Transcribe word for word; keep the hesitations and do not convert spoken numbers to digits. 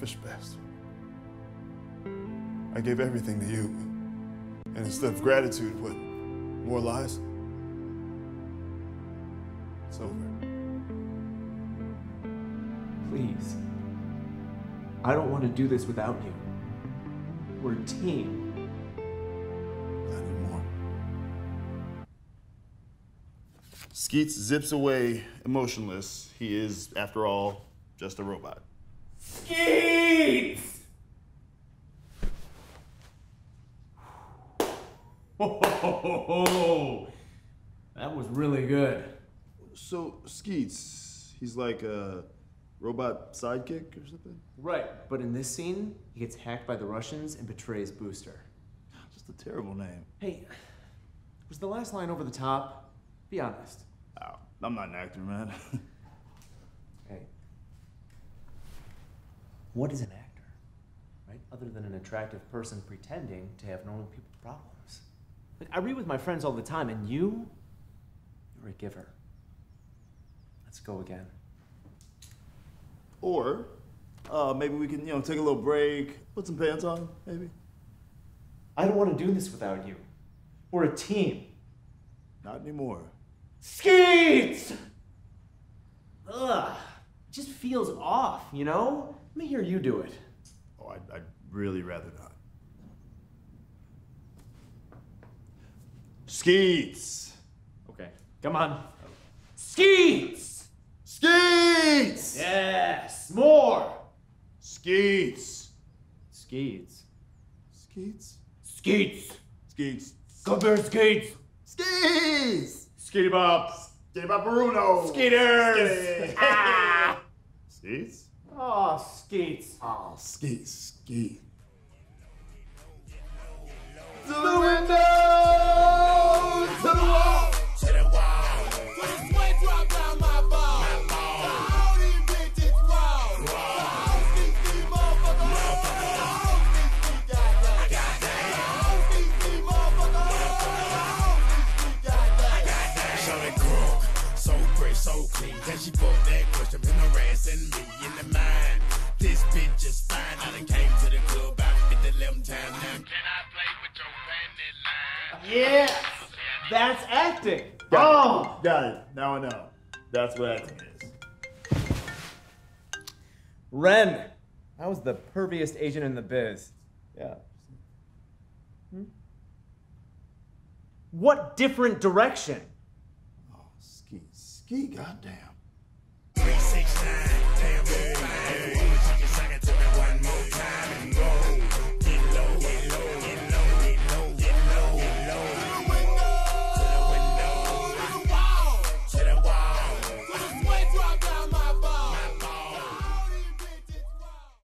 fish best. I gave everything to you, and instead of gratitude, what, more lies? It's over. Please. I don't want to do this without you. We're a team. Not anymore. Skeets zips away emotionless. He is, after all, just a robot. Skeets! Ho, ho, ho, ho, ho. That was really good. So, Skeets, he's like a robot sidekick or something? Right, but in this scene, he gets hacked by the Russians and betrays Booster. Just a terrible name. Hey, was the last line over the top? Be honest. Oh, I'm not an actor, man. Hey, what is an actor, right? Other than an attractive person pretending to have normal people's problems. Like, I read with my friends all the time, and you, you're a giver. Let's go again. Or uh, maybe we can, you know, take a little break, put some pants on, maybe. I don't want to do this without you. We're a team. Not anymore. Skeets! Ugh, it just feels off, you know? Let me hear you do it. Oh, I'd, I'd really rather not. Skeets! Okay, come on. Skeets! Skeets! Yes! More! Skeets! Skeets. Skeets? Skeets! Skeets. Come here, Skeets! Skeets! Skeety Bop! Skeety Bop Bruno! Skeeters! Ah. Skeets? Aw, oh, Skeets. Aw, oh, Skeets. Skeet. To the window! To the wall! To the wall! When the sweat drop down my ball! So clean, cause she put that question in her ass and me in the mind. This bitch is fine. I done came to the club about fifty eleven times now. Can I play with your panty line? Yes! That's acting! Got oh! It. Got it. Now I know. That's what acting is. Ren! I was the perviest agent in the biz. Yeah. Hmm? What different direction? Oh, Skeets. He goddamn. three six nine, damn,